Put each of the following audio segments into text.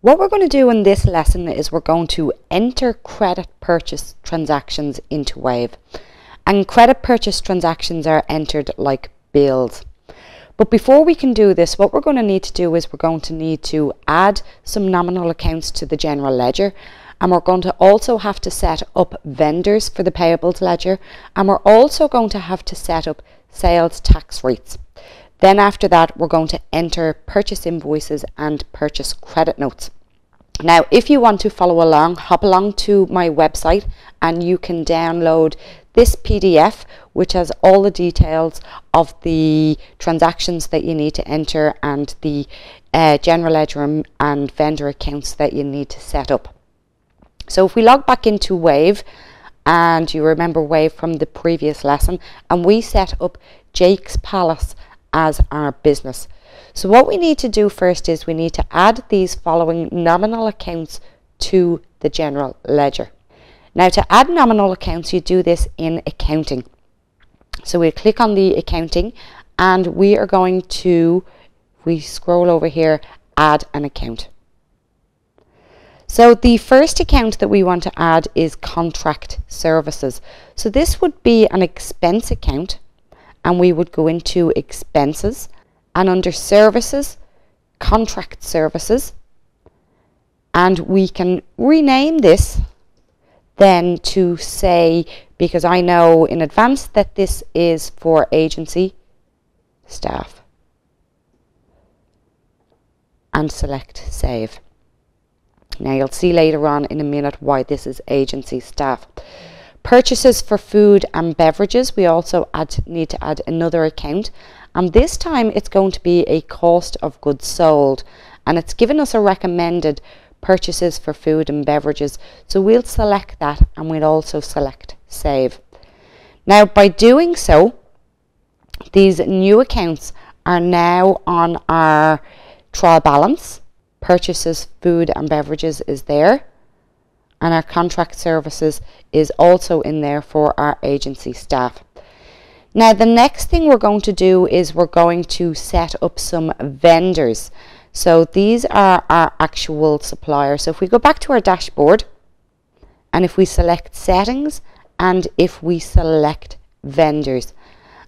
What we're going to do in this lesson is we're going to enter credit purchase transactions into Wave. And credit purchase transactions are entered like bills. But before we can do this, what we're going to need to do is we're going to need to add some nominal accounts to the general ledger. And we're going to also have to set up vendors for the payables ledger. And we're also going to have to set up sales tax rates. Then after that, we're going to enter purchase invoices and purchase credit notes. Now, if you want to follow along, hop along to my website and you can download this PDF, which has all the details of the transactions that you need to enter and the general ledger and vendor accounts that you need to set up. So if we log back into Wave, and you remember Wave from the previous lesson, and we set up Jake's Palace as our business. So what we need to do first is we need to add these following nominal accounts to the general ledger. Now, to add nominal accounts, you do this in accounting. So we click on the accounting and we are going to, we scroll over here, add an account. So the first account that we want to add is contract services. So this would be an expense account, and we would go into expenses, and under services, contract services, and we can rename this then to say, because I know in advance that this is for agency staff, and select save. Now you'll see later on in a minute why this is agency staff. Purchases for food and beverages, we also need to add another account, and this time it's going to be a cost of goods sold, and it's given us a recommended purchases for food and beverages, so we'll select that and we'll also select save. Now by doing so, these new accounts are now on our trial balance. Purchases, food and beverages is there, and our contract services is also in there for our agency staff. Now the next thing we're going to do is we're going to set up some vendors. So these are our actual suppliers. So if we go back to our dashboard, and if we select settings, and if we select vendors,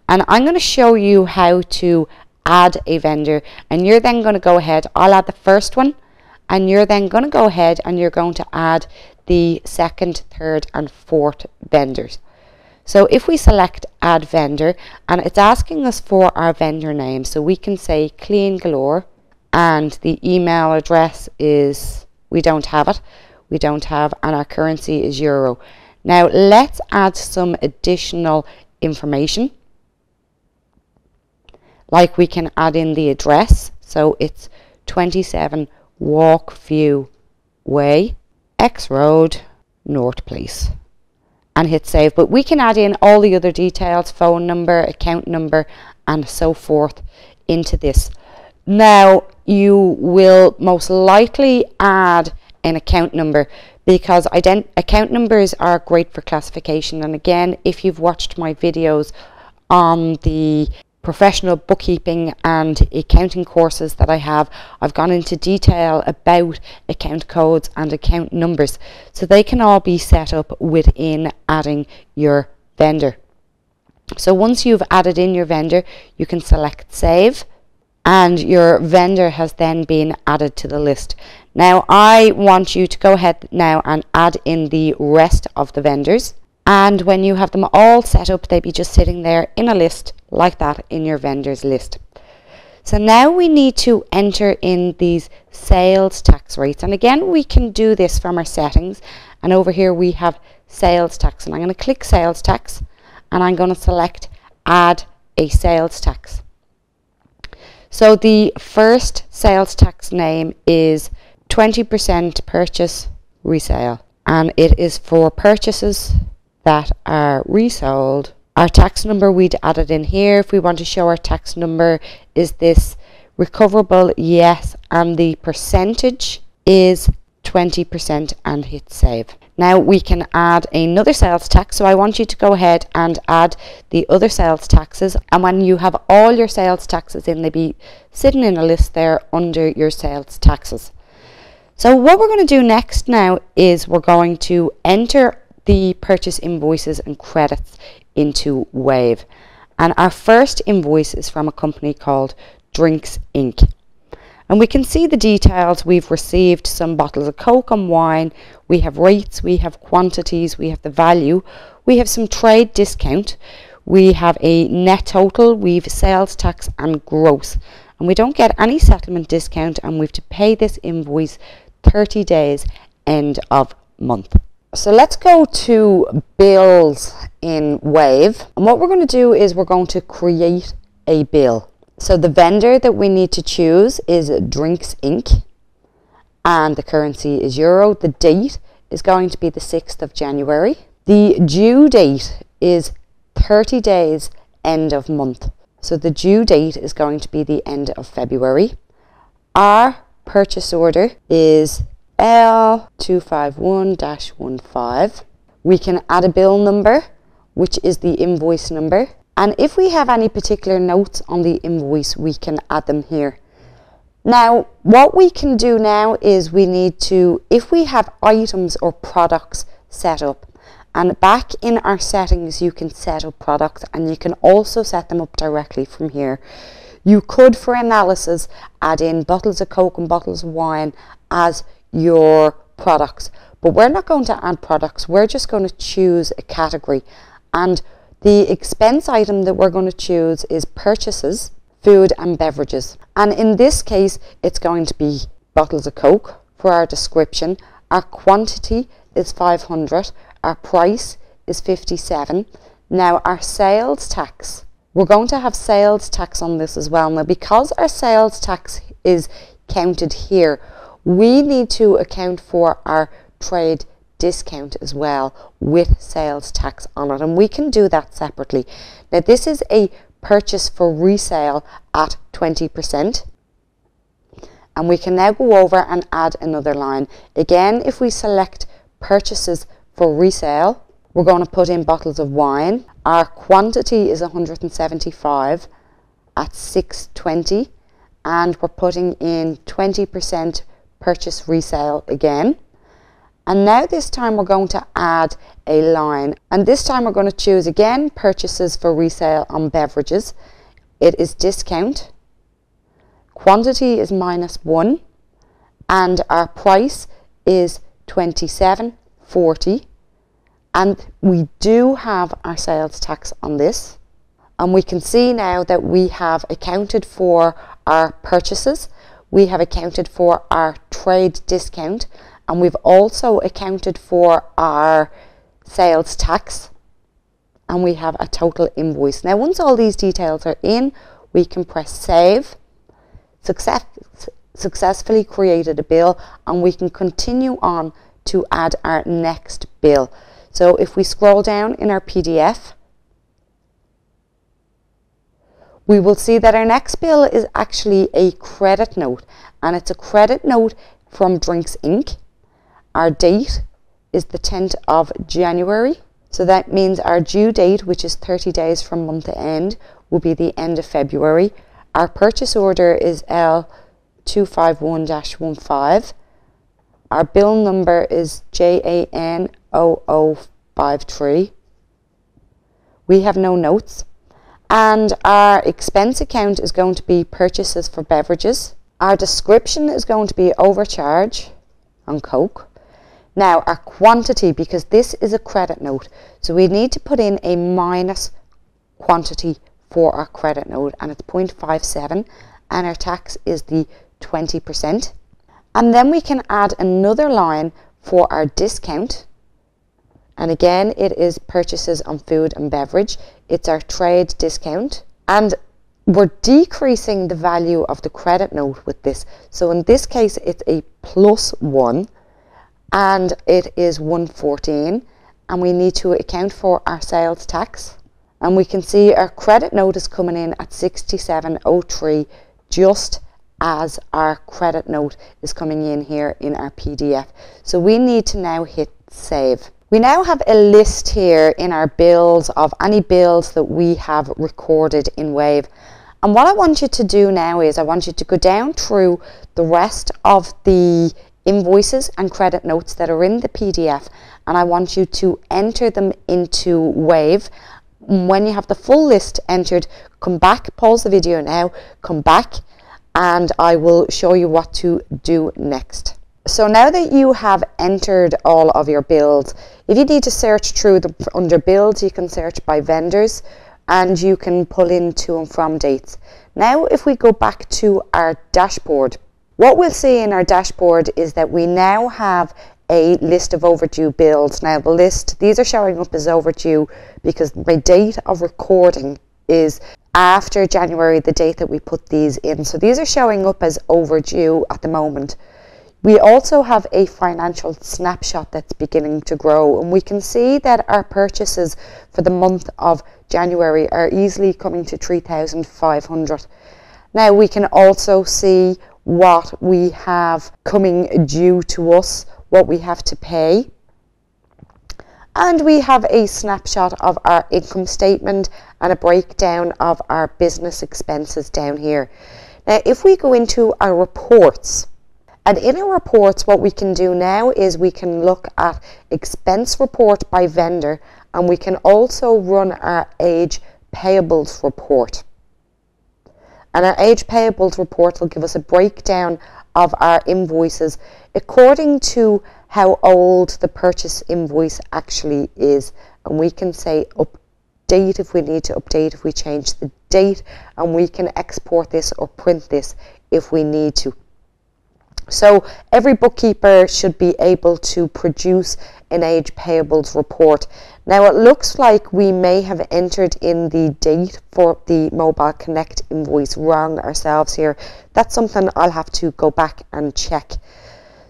and I'm going to show you how to add a vendor, and you're then going to go ahead, I'll add the first one, and you're then going to go ahead and you're going to add the second, third and fourth vendors. So if we select add vendor, and it's asking us for our vendor name, so we can say Clean Galore, and the email address is, we don't have, and our currency is euro. Now let's add some additional information, like we can add in the address, so it's 27 Walkview Way, X Road, North Place, and hit save. But we can add in all the other details, phone number, account number and so forth into this. Now you will most likely add an account number, because account numbers are great for classification, and again, if you've watched my videos on the professional bookkeeping and accounting courses that I have, I've gone into detail about account codes and account numbers, so they can all be set up within adding your vendor. So once you've added in your vendor, you can select save, and your vendor has then been added to the list. Now I want you to go ahead now and add in the rest of the vendors, and when you have them all set up, they'll be just sitting there in a list like that in your vendors list. So now we need to enter in these sales tax rates, and again we can do this from our settings, and over here we have sales tax, and I'm going to click sales tax and I'm going to select add a sales tax. So the first sales tax name is 20% purchase resale, and it is for purchases that are resold. Our tax number we'd added in here. If we want to show our tax number, is this recoverable? Yes, and the percentage is 20%, and hit save. Now we can add another sales tax, so I want you to go ahead and add the other sales taxes, and when you have all your sales taxes in, they'll be sitting in a list there under your sales taxes. So what we're going to do next now is we're going to enter the purchase invoices and credits into Wave. And our first invoice is from a company called Drinks Inc. And we can see the details. We've received some bottles of Coke and wine. We have rates, we have quantities, we have the value. We have some trade discount. We have a net total, we've sales tax and gross. And we don't get any settlement discount, and we've to pay this invoice 30 days end of month. So let's go to bills in Wave, and what we're going to do is we're going to create a bill. So the vendor that we need to choose is Drinks Inc. and the currency is euro. The date is going to be the 6th of January. The due date is 30 days end of month. So the due date is going to be the end of February. Our purchase order is L251-15. We can add a bill number, which is the invoice number. And if we have any particular notes on the invoice, we can add them here. Now, what we can do now is we need to, if we have items or products set up, and back in our settings you can set up products, and you can also set them up directly from here. You could, for analysis, add in bottles of Coke and bottles of wine as your products, but we're not going to add products. We're just going to choose a category, and the expense item that we're going to choose is purchases, food and beverages. And in this case it's going to be bottles of Coke for our description. Our quantity is 500. Our price is 57. Now our sales tax, we're going to have sales tax on this as well. Now because our sales tax is counted here, we need to account for our trade discount as well with sales tax on it, and we can do that separately. Now this is a purchase for resale at 20%. And we can now go over and add another line. Again, if we select purchases for resale, we're going to put in bottles of wine. Our quantity is 175 at 620, and we're putting in 20% purchase resale again. And now this time we're going to add a line, and this time we're going to choose again purchases for resale on beverages. It is discount, quantity is -1, and our price is 27.40. And we do have our sales tax on this, and we can see now that we have accounted for our purchases, we have accounted for our trade discount, and we've also accounted for our sales tax, and we have a total invoice. Now once all these details are in, we can press save. Successfully created a bill, and we can continue on to add our next bill. So if we scroll down in our PDF, we will see that our next bill is actually a credit note, and it's a credit note from Drinks Inc. Our date is the 10th of January, so that means our due date, which is 30 days from month end, will be the end of February. Our purchase order is L251-15. Our bill number is JAN0053. We have no notes. And our expense account is going to be purchases for beverages. Our description is going to be overcharge on Coke. Now our quantity, because this is a credit note, so we need to put in a minus quantity for our credit note, and it's 0.57, and our tax is the 20%. And then we can add another line for our discount, and again it is purchases on food and beverage. It's our trade discount, and we're decreasing the value of the credit note with this. So in this case it's a +1, and it is 114, and we need to account for our sales tax. And we can see our credit note is coming in at 67.03, just as our credit note is coming in here in our PDF. So we need to now hit save. We now have a list here in our bills of any bills that we have recorded in Wave. And what I want you to do now is I want you to go down through the rest of the invoices and credit notes that are in the PDF, and I want you to enter them into Wave. When you have the full list entered, come back, pause the video now, come back, and I will show you what to do next. So now that you have entered all of your builds, if you need to search through under builds, you can search by vendors, and you can pull in to and from dates. Now if we go back to our dashboard, what we'll see in our dashboard is that we now have a list of overdue builds. Now the list, these are showing up as overdue because my date of recording is after January, the date that we put these in. So these are showing up as overdue at the moment. We also have a financial snapshot that's beginning to grow, and we can see that our purchases for the month of January are easily coming to 3,500. Now we can also see what we have coming due to us, what we have to pay, and we have a snapshot of our income statement and a breakdown of our business expenses down here. Now if we go into our reports, and in our reports, what we can do now is we can look at expense report by vendor, and we can also run our age payables report. And our age payables report will give us a breakdown of our invoices according to how old the purchase invoice actually is. And we can say update if we need to update, if we change the date, and we can export this or print this if we need to. So every bookkeeper should be able to produce an age payables report. Now it looks like we may have entered in the date for the Mobile Connect invoice wrong ourselves here. That's something I'll have to go back and check.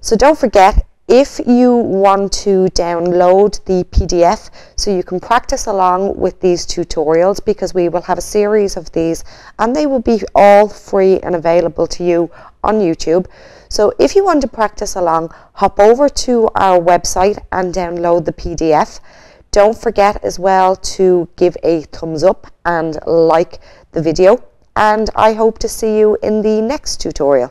So don't forget, if you want to download the PDF so you can practice along with these tutorials, because we will have a series of these and they will be all free and available to you on YouTube. So if you want to practice along, hop over to our website and download the PDF. Don't forget as well to give a thumbs up and like the video, and I hope to see you in the next tutorial.